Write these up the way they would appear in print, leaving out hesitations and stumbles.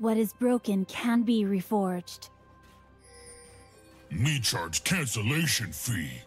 What is broken can be reforged. Me charge cancellation fee.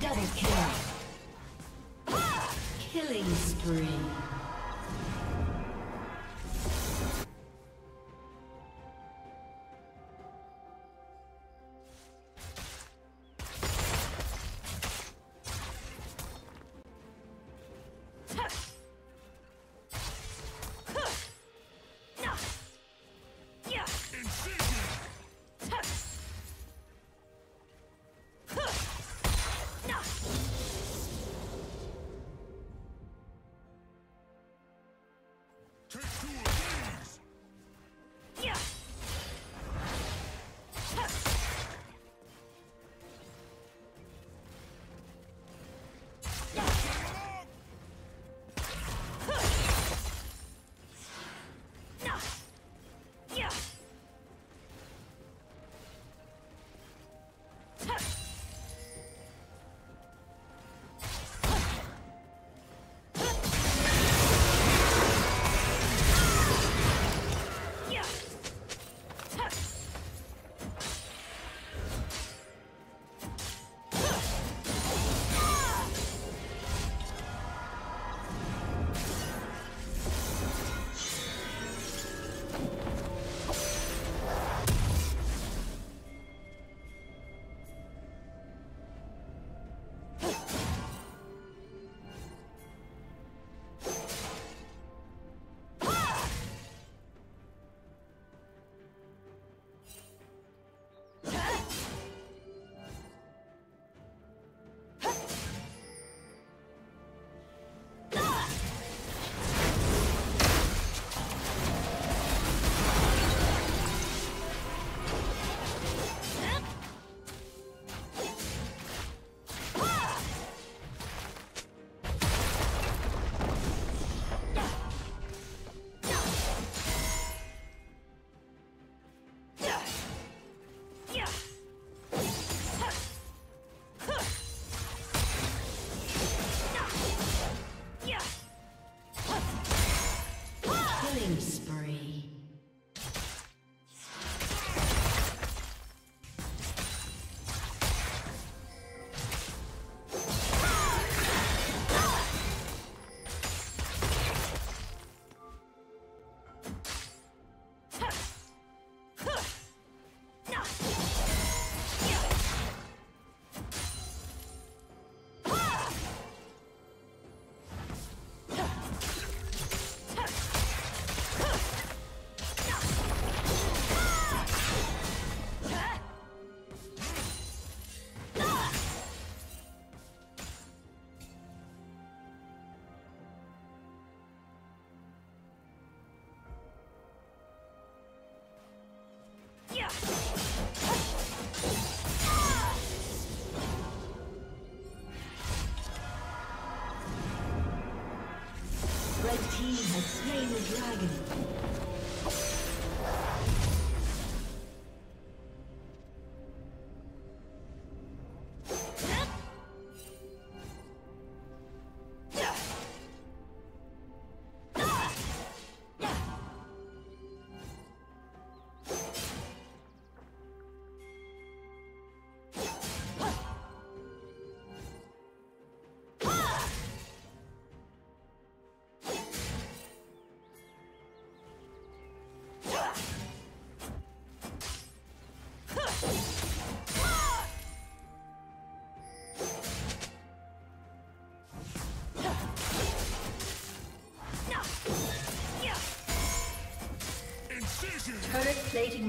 Double kill. Killing spree. He has slain the dragon. Current plating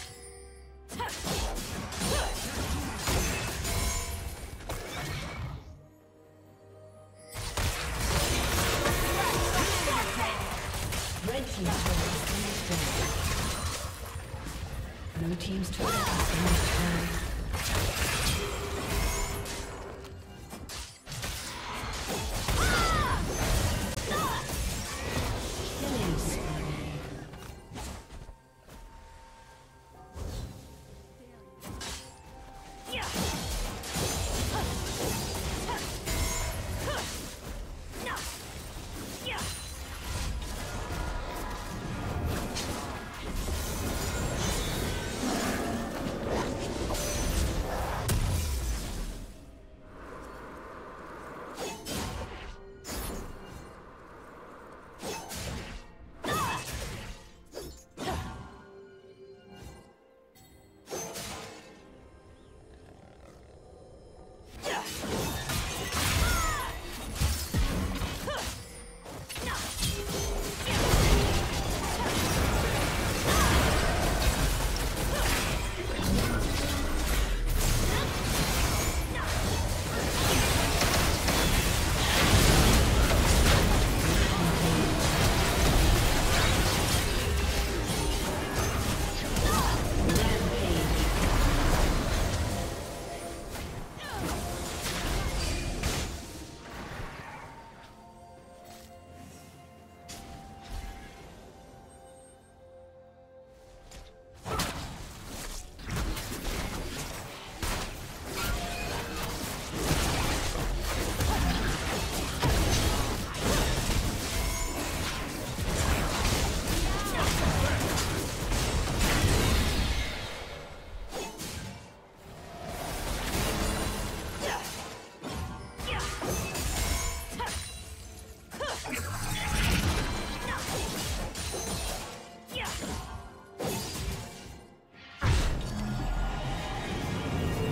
Red team's turret has been destroyed. Blue team's turret has been destroyed.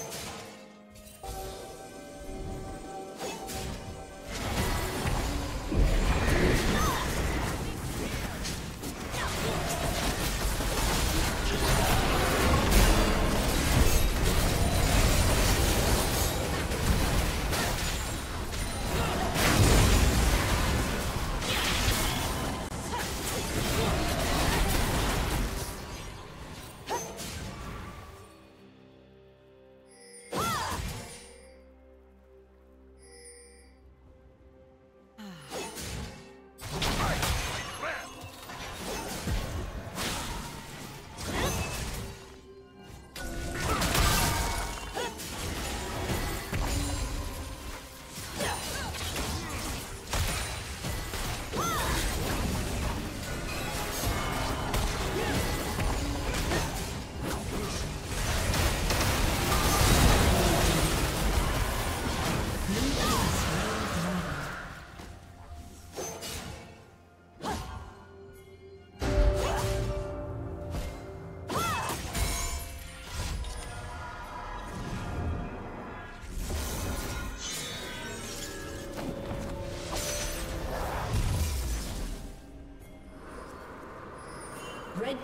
Red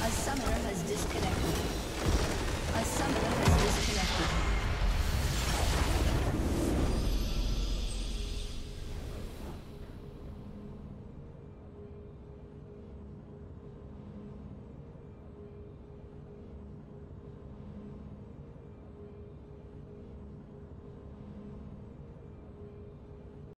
A summoner has disconnected.